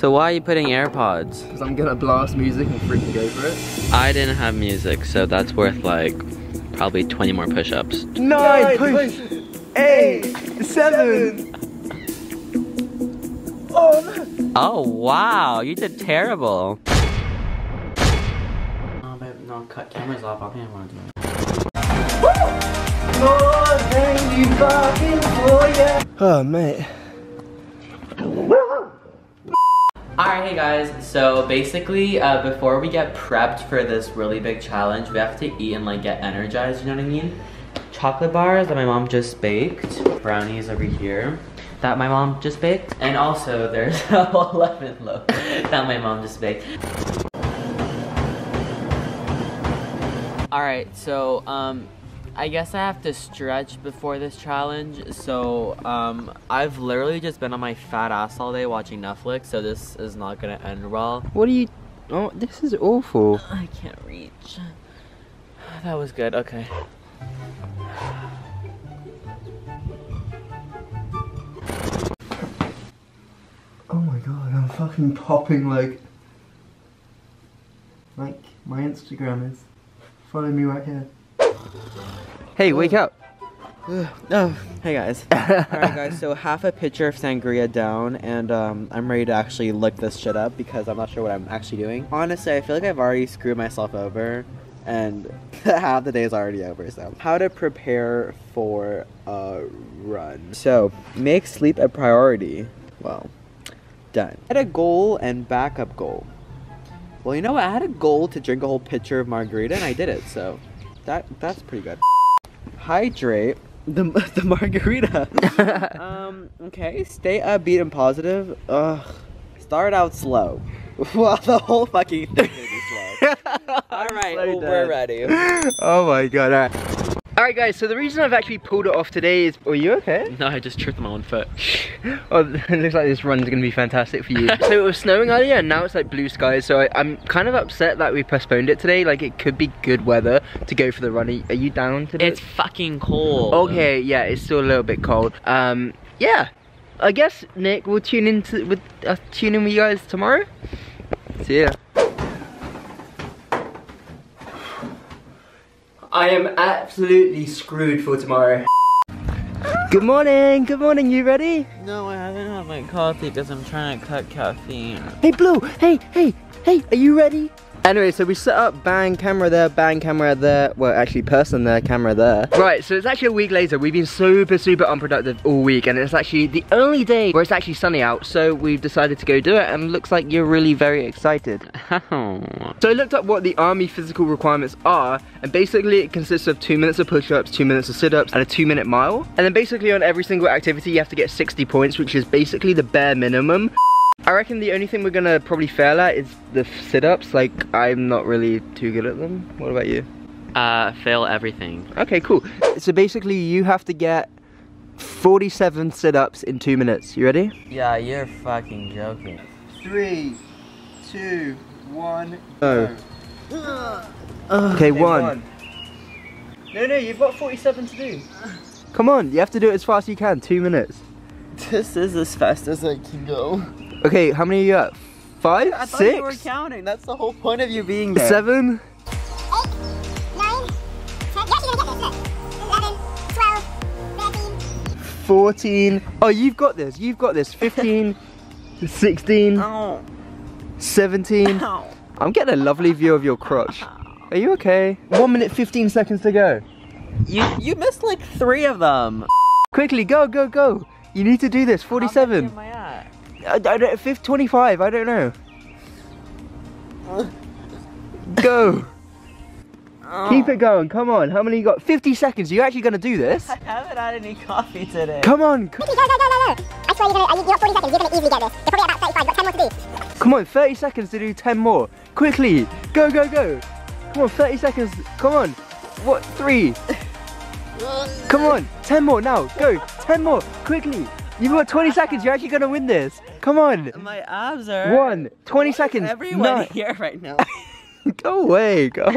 So why are you putting AirPods? Because I'm gonna blast music and freaking go for it. I didn't have music, so that's worth like probably 20 more push-ups. 9 push! 8, 7. Oh wow, you did terrible. Oh babe, no, cut cameras off. I think I want to do it. More than you bargained for, yeah. Oh mate. Alright, hey guys, so basically before we get prepped for this really big challenge, we have to eat and like get energized, you know what I mean? Chocolate bars that my mom just baked, brownies over here that my mom just baked, and also there's a whole lemon loaf that my mom just baked. Alright, so I guess I have to stretch before this challenge, so I've literally just been on my fat ass all day watching Netflix, so this is not gonna end well. What are you? Oh, this is awful. I can't reach. That was good. Okay. Oh my god, I'm fucking popping like my Instagram is. Follow me right here. Hey, wake up! Oh, hey guys. Alright guys, so half a pitcher of sangria down, and I'm ready to actually lick this shit up because I'm not sure what I'm actually doing. Honestly, I feel like I've already screwed myself over, and half the day is already over, so. How to prepare for a run. So, make sleep a priority. Well, done. Set a goal and backup goal. Well, you know what? I had a goal to drink a whole pitcher of margarita, and I did it, so. That's pretty good. Hydrate the margarita. Okay, stay upbeat and positive. Ugh. Start out slow. Well, the whole fucking thing is gonna be slow. Alright, so well, we're ready. Oh my god, alright. Alright guys, so the reason I've actually pulled it off today is... Oh, are you okay? No, I just tripped on my own foot. Oh, it looks like this run's gonna be fantastic for you. So it was snowing earlier and now it's like blue skies, so I'm kind of upset that we postponed it today. Like, it could be good weather to go for the run. Are you down today? It's fucking cold. Okay, yeah, it's still a little bit cold. Yeah. I guess, Nick, we'll tune in with you guys tomorrow. See ya. I am absolutely screwed for tomorrow. Good morning, you ready? No, I haven't had my coffee because I'm trying to cut caffeine. Hey Blue, hey, are you ready? Anyway, so we set up bang camera there, well actually person there, camera there. Right, so it's actually a week later, we've been super unproductive all week and it's actually the only day where it's actually sunny out, so we've decided to go do it and it looks like you're really very excited. Oh. So I looked up what the army physical requirements are and basically it consists of 2 minutes of push-ups, 2 minutes of sit-ups and a 2 minute mile. And then basically on every single activity you have to get 60 points, which is basically the bare minimum. I reckon the only thing we're gonna probably fail at is the sit-ups, like I'm not really too good at them. What about you? Fail everything. Okay, cool. So basically you have to get 47 sit-ups in 2 minutes. You ready? Yeah, you're fucking joking. 3, 2, 1, go. Oh. Okay, one. No, you've got 47 to do. Come on, you have to do it as fast as you can, 2 minutes. This is as fast as I can go. Okay, how many are you at? 5? I thought 6? You were counting, that's the whole point of you being there. 7? 8, 9, 10, 11, 12, 13. 14. Oh, you've got this. 15, 16, ow. 17. Ow. I'm getting a lovely view of your crotch. Are you okay? 1 minute, 15 seconds to go. You missed like 3 of them. Quickly, go. You need to do this, 47. How much am I at? I don't, 25, I don't know. Go. Oh. Keep it going, come on. How many you got? 50 seconds, are you actually going to do this? I haven't had any coffee today. Come on. Quickly, go. I swear you got 40 seconds, you're going to easily get this. You're probably about 35, you've got 10 more to do. Come on, 30 seconds to do 10 more. Quickly, go. Come on, 30 seconds, come on. What, 3? Come on, 10 more now, go, 10 more, quickly. You've got 20 seconds, you're actually going to win this. Come on. My abs are... 20 seconds. Everyone here right now. Go away. 5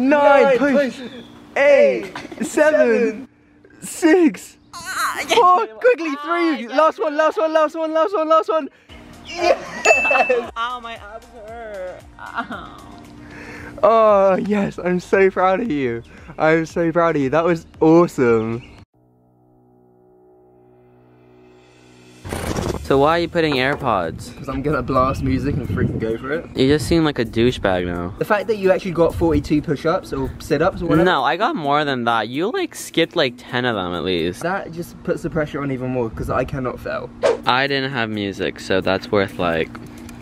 more, 9, 8, 7, 6, Oh, quickly, three. Last one. Yes. Ow, my abs hurt. Ow. Oh, yes, I'm so proud of you. I'm so proud of you. That was awesome. So why are you putting AirPods? Because I'm gonna blast music and freaking go for it. You just seem like a douchebag now. The fact that you actually got 42 push-ups or sit-ups or whatever. No, I got more than that. You like skipped like 10 of them at least. That just puts the pressure on even more because I cannot fail. I didn't have music, so that's worth like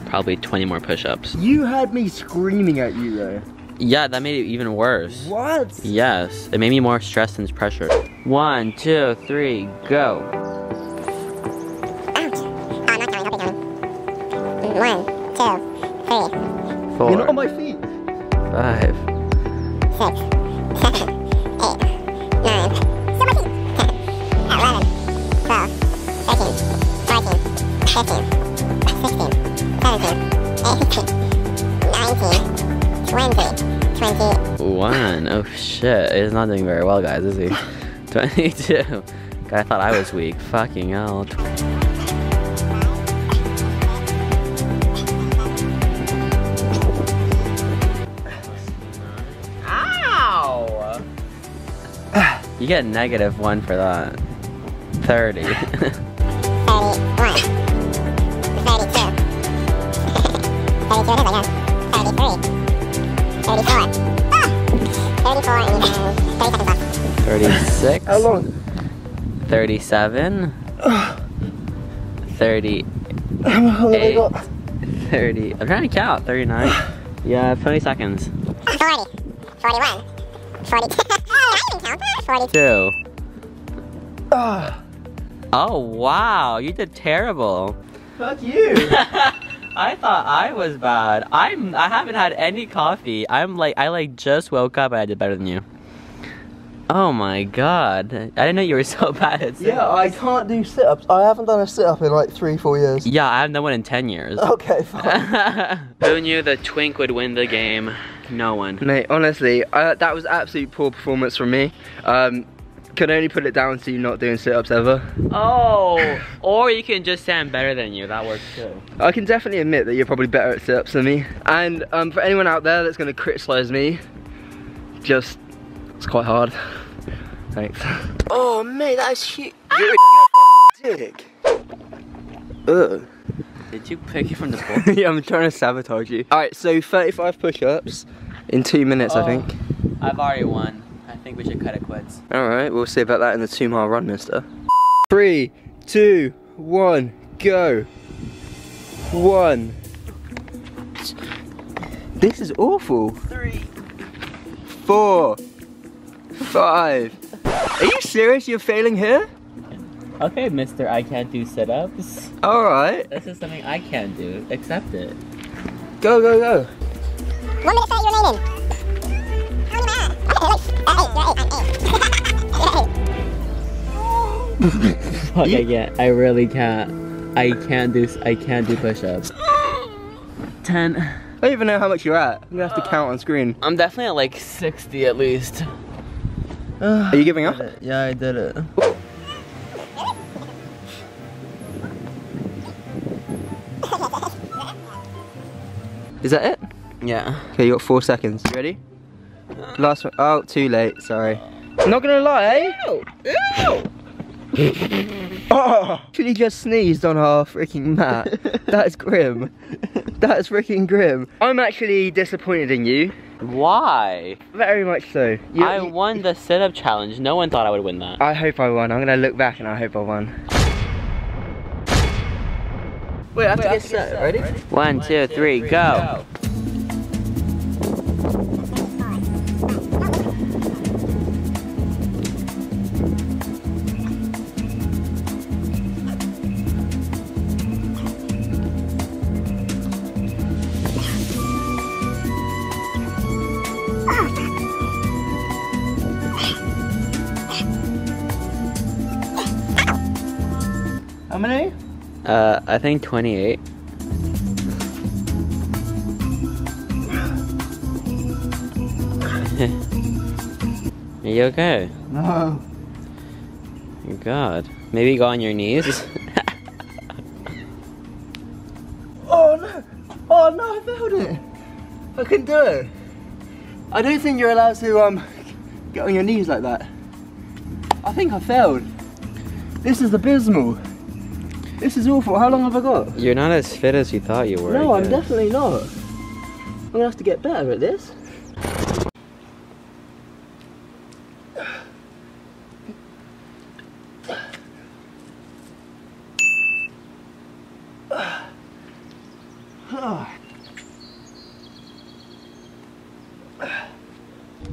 probably 20 more push-ups. You had me screaming at you though. Yeah, that made it even worse. What? Yes, it made me more stressed and pressured. 1, 2, 3, go. 1, 2, 3, 4. You're not on my feet. 5, 6, 7, 8, 9. Still my feet. 10, 11, 12, 13, 14, 15, 16, 17, 18, 19, 20. 21. Oh shit! He's not doing very well, guys, is he? 22. I thought I was weak. Fucking hell. You get -1 for that. 30. 31. 32. 33. 34. 36. How long? 37. 38. 30. I'm trying to count. 39. Yeah, 20 seconds. 40. 41. 42. 42. Oh wow, you did terrible. Fuck you. I thought I was bad. I haven't had any coffee. I just woke up and I did better than you. Oh my god. I didn't know you were so bad at sit-ups. Yeah, I can't do sit-ups. I haven't done a sit-up in like 3-4 years. Yeah, I haven't done one in 10 years. Okay, fine. Who knew the twink would win the game? No one. Mate, honestly, that was absolute poor performance from me. Can only put it down to you not doing sit-ups ever. Oh, or you can just say I'm better than you. That works too. I can definitely admit that you're probably better at sit-ups than me. And for anyone out there that's going to criticize me, just, it's quite hard. Thanks. Oh, mate, that is huge. You're a dick. Ugh. Did you pick it from the box? Yeah, I'm trying to sabotage you. Alright, so 35 push-ups in 2 minutes, I think. I've already won. I think we should cut it quits. Alright, we'll see about that in the 2-mile run, mister. 3, 2, 1, go. 1. This is awful. 3, 4, 5. Are you serious? You're failing here? Okay, mister, I can't do sit-ups. Alright. This is something I can do. Accept it. Go, go, go. 1 minute 30 remaining. Fuck, I can't. I really can't. I can't do push-ups. 10. I don't even know how much you're at. I'm gonna have to count on screen. I'm definitely at like 60 at least. Are you giving up? Yeah, I did it. Is that it? Yeah. Okay, you got 4 seconds. You ready? Last one. Oh, too late. Sorry. I'm not gonna lie. Ew! Ew! Oh! She just sneezed on our freaking mat. That's grim. That's freaking grim. I'm actually disappointed in you. Why? Very much so. I won the sit-up challenge. No one thought I would win that. I hope I won. I'm gonna look back and I hope I won. Wait, I have to get set. Ready? 1, 2, 3, go. 28. Are you okay? No. God. Maybe go on your knees. Oh no! Oh no, I failed it! I couldn't do it. I don't think you're allowed to get on your knees like that. I think I failed. This is abysmal. This is awful. How long have I got? You're not as fit as you thought you were. No, I'm definitely not. I'm gonna have to get better at this.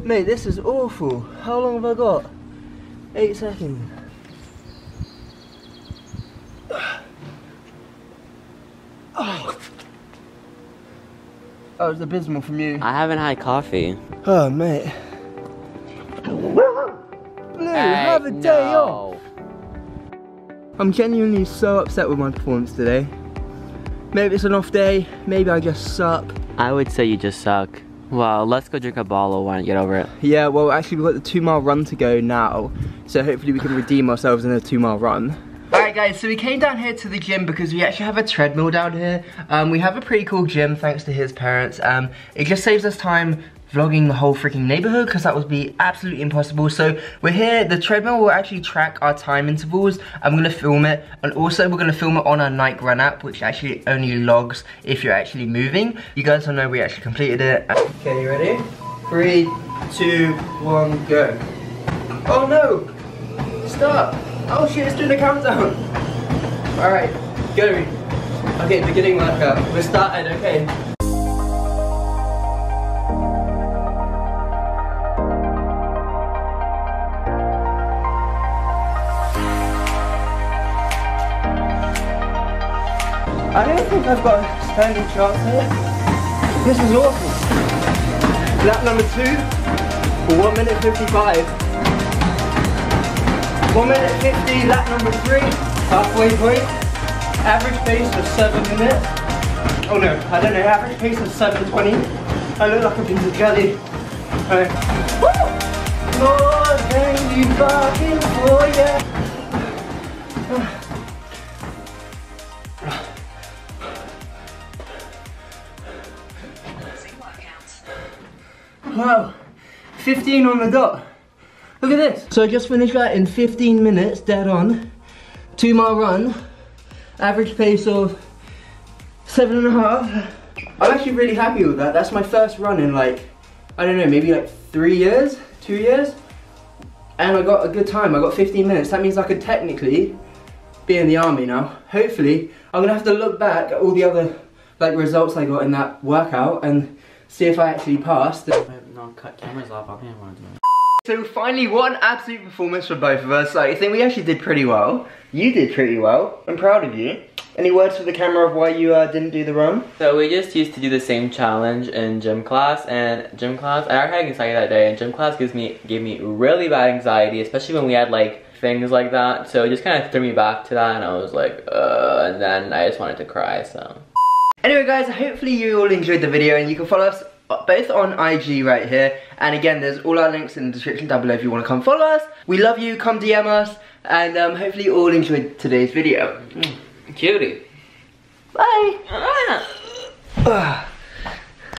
Mate, this is awful. How long have I got? 8 seconds. Oh. That was abysmal from you. I haven't had coffee. Oh, mate. Blue, have a day off. I'm genuinely so upset with my performance today. Maybe it's an off day. Maybe I just suck. I would say you just suck. Well, let's go drink a bottle. Why don't you get over it? Yeah, well, actually, we've got the 2-mile run to go now. So hopefully we can redeem ourselves in a 2-mile run. Alright guys, so we came down here to the gym because we actually have a treadmill down here. We have a pretty cool gym, thanks to his parents. It just saves us time vlogging the whole freaking neighborhood because that would be absolutely impossible. So we're here, the treadmill will actually track our time intervals. I'm gonna film it, and also we're gonna film it on our Nike Run app, which actually only logs if you're actually moving. You guys will know we actually completed it. Okay, you ready? 3, 2, 1, go. Oh no! Stop! Oh shit, it's doing the countdown! Alright, go. Okay, beginning workout. We're started, okay. I don't think I've got a standing chance here. This is awful. Lap number 2 for 1 minute 55. 1 minute 50, lap number 3, halfway point. Average pace of 7 minutes. Oh no, I don't know, average pace of 7:20. I look like a piece of jelly. Alright. Woo! More than you bargained for, yeah. Wow, 15 on the dot. Look at this. So I just finished that in 15 minutes, dead on. 2-mile run, average pace of 7.5. I'm actually really happy with that. That's my first run in like, I don't know, maybe like 3 years, 2 years. And I got a good time, I got 15 minutes. That means I could technically be in the army now. Hopefully, I'm gonna have to look back at all the other like results I got in that workout and see if I actually passed. No, cut cameras off. I didn't want to do it. So finally, what an absolute performance for both of us. Like, I think we actually did pretty well. You did pretty well. I'm proud of you. Any words for the camera of why you didn't do the run? So we just used to do the same challenge in gym class, and I already had anxiety that day, and gym class gave me really bad anxiety, especially when we had like things like that. So it just kind of threw me back to that, and I was like, and then I just wanted to cry. So. Anyway guys, hopefully you all enjoyed the video, and you can follow us both on IG right here, and again there's all our links in the description down below if you want to come follow us. We love you, come DM us, and hopefully you all enjoyed today's video. Cutie. Bye!